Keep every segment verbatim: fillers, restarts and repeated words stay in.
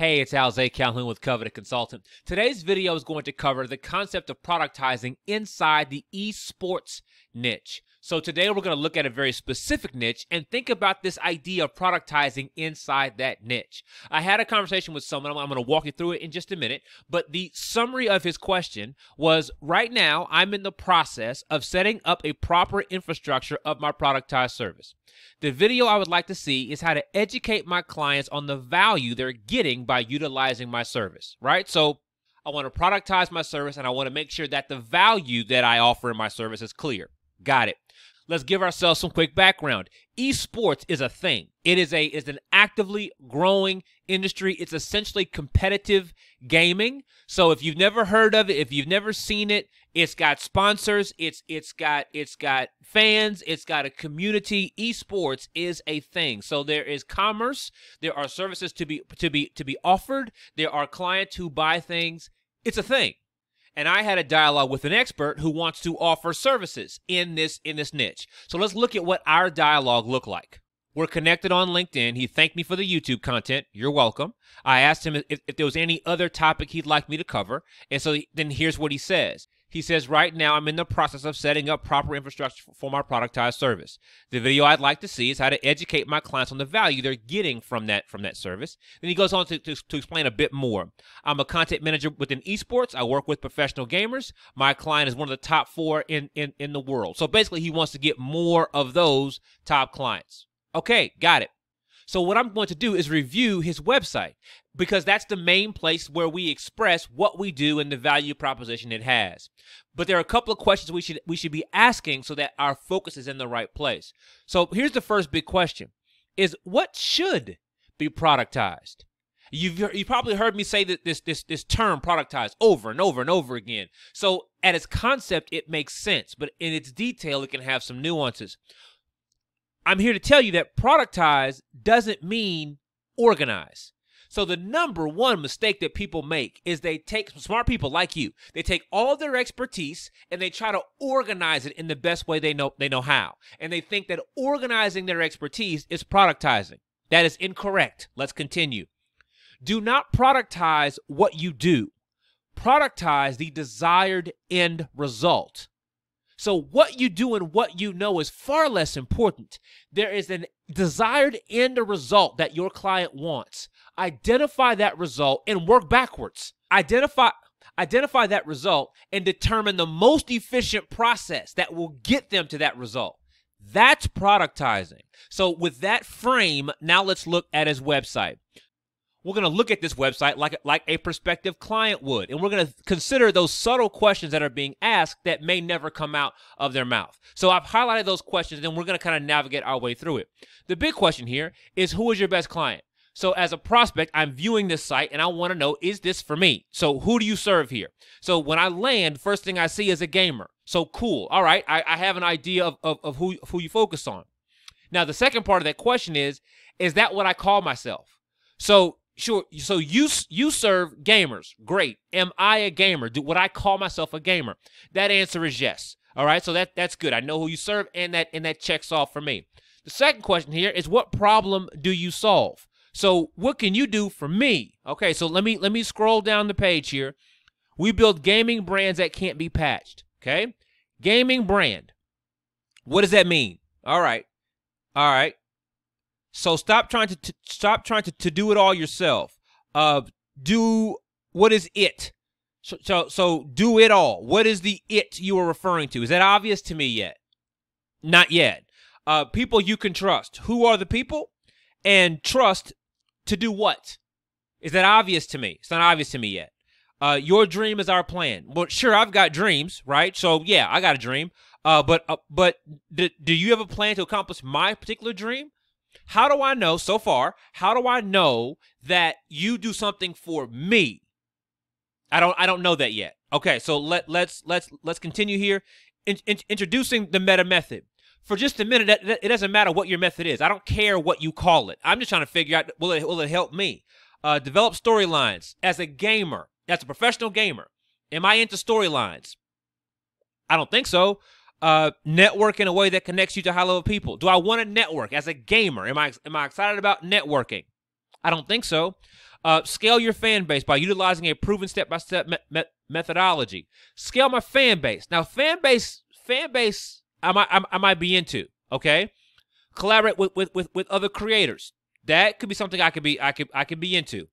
Hey, it's Alzay Calhoun with Coveted Consultant. Today's video is going to cover the concept of productizing inside the esports niche. So today we're going to look at a very specific niche and think about this idea of productizing inside that niche. I had a conversation with someone. I'm going to walk you through it in just a minute, but the summary of his question was, right now I'm in the process of setting up a proper infrastructure of my productized service. The video I would like to see is how to educate my clients on the value they're getting by utilizing my service, right? So I want to productize my service and I want to make sure that the value that I offer in my service is clear. Got it. Let's give ourselves some quick background. Esports is a thing. It is a is an actively growing industry. It's essentially competitive gaming. So if you've never heard of it, if you've never seen it, it's got sponsors, it's it's got it's got fans, it's got a community. Esports is a thing. So there is commerce, there are services to be to be to be offered, there are clients who buy things. It's a thing. And I had a dialogue with an expert who wants to offer services in this in this niche. So let's look at what our dialogue looked like. We're connected on LinkedIn. He thanked me for the YouTube content. You're welcome. I asked him if, if there was any other topic he'd like me to cover. And so he, then here's what he says. He says, right now I'm in the process of setting up proper infrastructure for my productized service. The video I'd like to see is how to educate my clients on the value they're getting from that from that service. Then he goes on to, to, to explain a bit more. I'm a content manager within esports. I work with professional gamers. My client is one of the top four in, in, in the world. So basically he wants to get more of those top clients. Okay, got it. So what I'm going to do is review his website, because that's the main place where we express what we do and the value proposition it has. But there are a couple of questions we should we should be asking so that our focus is in the right place. So here's the first big question, is what should be productized? You've you probably heard me say that this this this term productized over and over and over again. So at its concept, it makes sense, but in its detail, it can have some nuances. I'm here to tell you that productize doesn't mean organize. So the number one mistake that people make is they take, smart people like you, they take all their expertise and they try to organize it in the best way they know, they know how. And they think that organizing their expertise is productizing. That is incorrect. Let's continue. Do not productize what you do. Productize the desired end result. So what you do and what you know is far less important. There is a desired end result that your client wants. Identify that result and work backwards. Identify, identify that result and determine the most efficient process that will get them to that result. That's productizing. So with that frame, now let's look at his website. We're going to look at this website like, like a prospective client would, and we're going to consider those subtle questions that are being asked that may never come out of their mouth. So I've highlighted those questions, and we're going to kind of navigate our way through it. The big question here is, who is your best client? So as a prospect, I'm viewing this site, and I want to know, is this for me? So who do you serve here? So when I land, first thing I see is a gamer. So cool. All right, I, I have an idea of, of, of who, who you focus on. Now, the second part of that question is, is that what I call myself? So Sure. So you you serve gamers. Great. Am I a gamer? Do would I call myself a gamer? That answer is yes. All right. So that that's good. I know who you serve, and that and that checks off for me. The second question here is, what problem do you solve? So what can you do for me? Okay. So let me let me scroll down the page here. We build gaming brands that can't be patched. Okay. Gaming brand. What does that mean? All right. All right. So stop trying to, to stop trying to, to do it all yourself. Uh, do what is it? So, so so do it all. What is the it you are referring to? Is that obvious to me yet? Not yet. Uh, people you can trust. Who are the people? And trust to do what? Is that obvious to me? It's not obvious to me yet. Uh, your dream is our plan. Well, sure, I've got dreams, right? So yeah, I got a dream. Uh, but uh, but do, do you have a plan to accomplish my particular dream? How do I know so far? How do I know that you do something for me? I don't I don't know that yet. Okay, so let let's let's let's continue here. In, in, introducing the meta method. For just a minute, that, that, it doesn't matter what your method is. I don't care what you call it. I'm just trying to figure out, will it will it help me? Uh, develop storylines as a gamer, as a professional gamer. Am I into storylines? I don't think so. Uh, network in a way that connects you to high level people. Do I want to network as a gamer? Am I am I excited about networking? I don't think so. Uh, scale your fan base by utilizing a proven step-by-step me me methodology. Scale my fan base. Now, fan base, fan base, I might, I, I might be into. Okay, collaborate with with with, with other creators. That could be something I could be I could I could be into.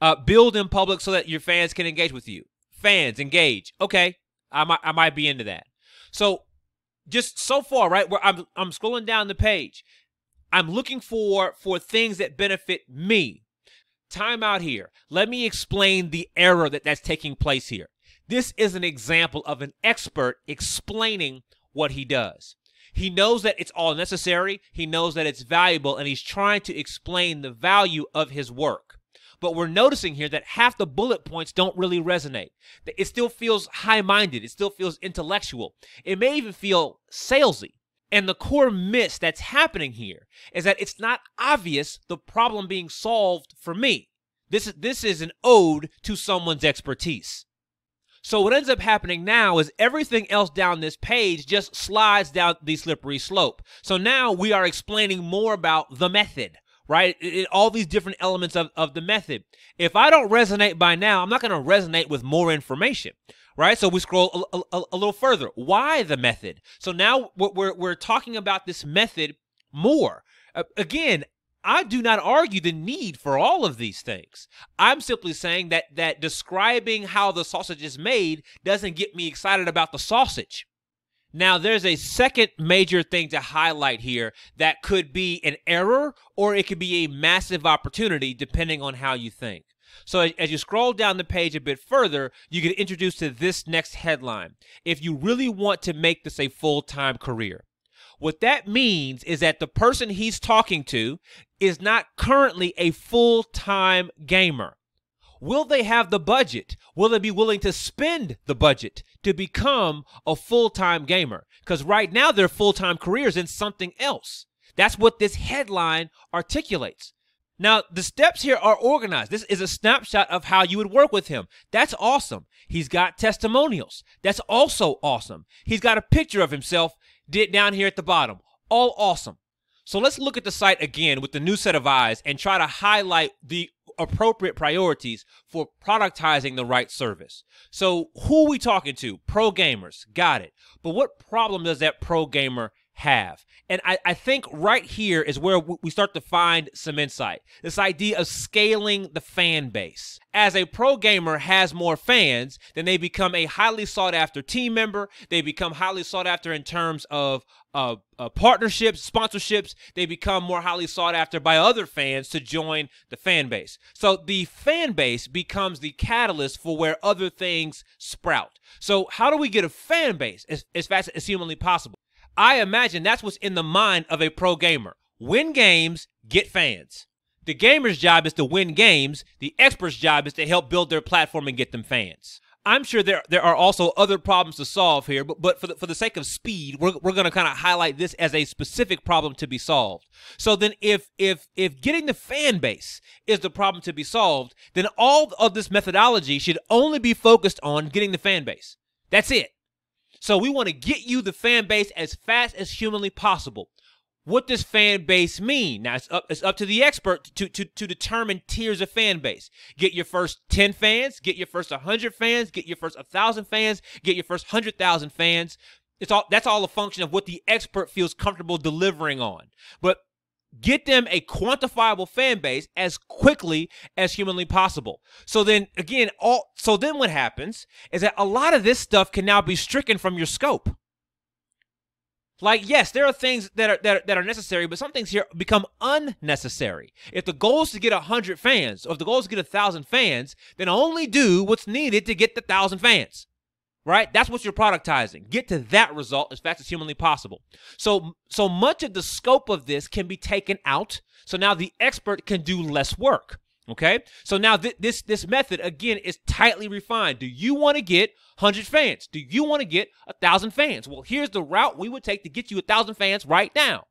Uh, build in public so that your fans can engage with you. Fans engage. Okay, I might I might be into that. So just so far, right, where I'm I'm scrolling down the page, I'm looking for for things that benefit me. Time out here. Let me explain the error that that's taking place here. This is an example of an expert explaining what he does. He knows that it's all necessary. He knows that it's valuable, and he's trying to explain the value of his work. But we're noticing here that half the bullet points don't really resonate. It still feels high-minded. It still feels intellectual. It may even feel salesy. And the core miss that's happening here is that it's not obvious the problem being solved for me. This is, this is an ode to someone's expertise. So what ends up happening now is everything else down this page just slides down the slippery slope. So now we are explaining more about the method, right? It, it, all these different elements of, of the method. If I don't resonate by now, I'm not going to resonate with more information, right? So we scroll a, a, a little further. Why the method? So now we're, we're talking about this method more. Uh, again, I do not argue the need for all of these things. I'm simply saying that that describing how the sausage is made doesn't get me excited about the sausage. Now, there's a second major thing to highlight here that could be an error, or it could be a massive opportunity depending on how you think. So as you scroll down the page a bit further, you get introduced to this next headline. If you really want to make this a full-time career. What that means is that the person he's talking to is not currently a full-time gamer. Will they have the budget? Will they be willing to spend the budget to become a full-time gamer? Because right now their full-time career is in something else. That's what this headline articulates. Now, the steps here are organized. This is a snapshot of how you would work with him. That's awesome. He's got testimonials. That's also awesome. He's got a picture of himself down here at the bottom. All awesome. So let's look at the site again with the new set of eyes and try to highlight the appropriate priorities for productizing the right service. So who are we talking to? Pro gamers. Got it. But what problem does that pro gamer have? And I, I think right here is where we start to find some insight. This idea of scaling the fan base. As a pro gamer has more fans, then they become a highly sought after team member. They become highly sought after in terms of uh, uh, partnerships, sponsorships. They become more highly sought after by other fans to join the fan base. So the fan base becomes the catalyst for where other things sprout. So how do we get a fan base as, as fast as humanly possible? I imagine that's what's in the mind of a pro gamer. Win games, get fans. The gamer's job is to win games. The expert's job is to help build their platform and get them fans. I'm sure there, there are also other problems to solve here, but, but for, the, for the sake of speed, we're, we're going to kind of highlight this as a specific problem to be solved. So then if, if, if getting the fan base is the problem to be solved, then all of this methodology should only be focused on getting the fan base. That's it. So we want to get you the fan base as fast as humanly possible. What does fan base mean? Now, it's up, it's up to the expert to, to, to determine tiers of fan base. Get your first ten fans, get your first one hundred fans, get your first one thousand fans, get your first one hundred thousand fans. It's all, that's all a function of what the expert feels comfortable delivering on. But get them a quantifiable fan base as quickly as humanly possible. So then again, all, so then what happens is that a lot of this stuff can now be stricken from your scope. Like, yes, there are things that are, that are, that are necessary, but some things here become unnecessary. If the goal is to get one hundred fans, or if the goal is to get one thousand fans, then only do what's needed to get the one thousand fans. Right? That's what you're productizing. Get to that result as fast as humanly possible. So, so much of the scope of this can be taken out. So now the expert can do less work. Okay. So now th this, this method again is tightly refined. Do you want to get one hundred fans? Do you want to get one thousand fans? Well, here's the route we would take to get you one thousand fans right now.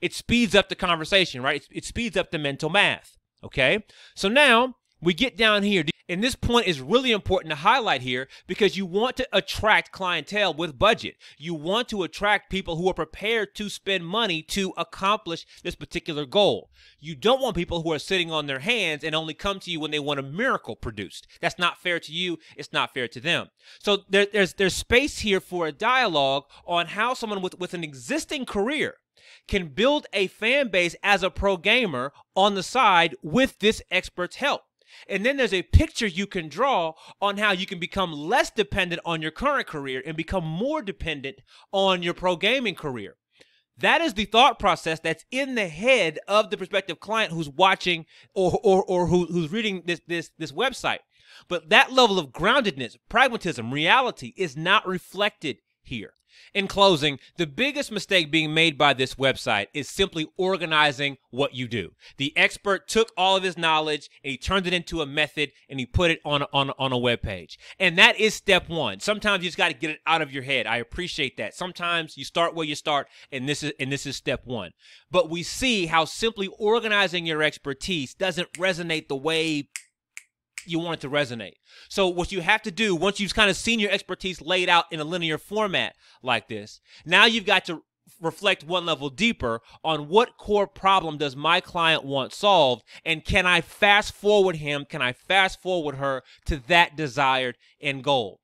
It speeds up the conversation, right? It, it speeds up the mental math. Okay. So now We get down here, and this point is really important to highlight here because you want to attract clientele with budget. You want to attract people who are prepared to spend money to accomplish this particular goal. You don't want people who are sitting on their hands and only come to you when they want a miracle produced. That's not fair to you. It's not fair to them. So there, there's, there's space here for a dialogue on how someone with, with an existing career can build a fan base as a pro gamer on the side with this expert's help. And then there's a picture you can draw on how you can become less dependent on your current career and become more dependent on your pro gaming career. That is the thought process that's in the head of the prospective client who's watching or, or, or who, who's reading this, this, this website. But that level of groundedness, pragmatism, reality is not reflected here. In closing, the biggest mistake being made by this website is simply organizing what you do. The expert took all of his knowledge and he turned it into a method and he put it on, on, on a web page. And that is step one. Sometimes you just got to get it out of your head. I appreciate that. Sometimes you start where you start, and this is, and this is step one. But we see how simply organizing your expertise doesn't resonate the way you want it to resonate. So what you have to do, once you've kind of seen your expertise laid out in a linear format like this, now you've got to reflect one level deeper on what core problem does my client want solved, and can I fast forward him, can I fast forward her to that desired end goal?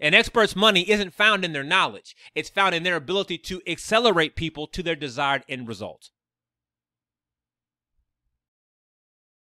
An expert's money isn't found in their knowledge. It's found in their ability to accelerate people to their desired end result.